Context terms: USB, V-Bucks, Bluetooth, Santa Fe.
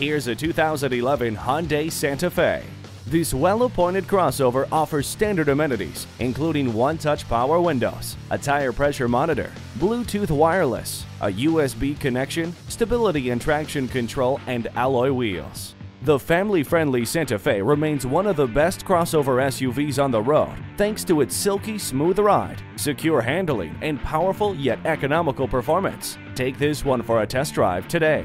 Here's a 2011 Hyundai Santa Fe. This well-appointed crossover offers standard amenities, including one-touch power windows, a tire pressure monitor, Bluetooth wireless, a USB connection, stability and traction control, and alloy wheels. The family-friendly Santa Fe remains one of the best crossover SUVs on the road thanks to its silky smooth ride, secure handling, and powerful yet economical performance. Take this one for a test drive today.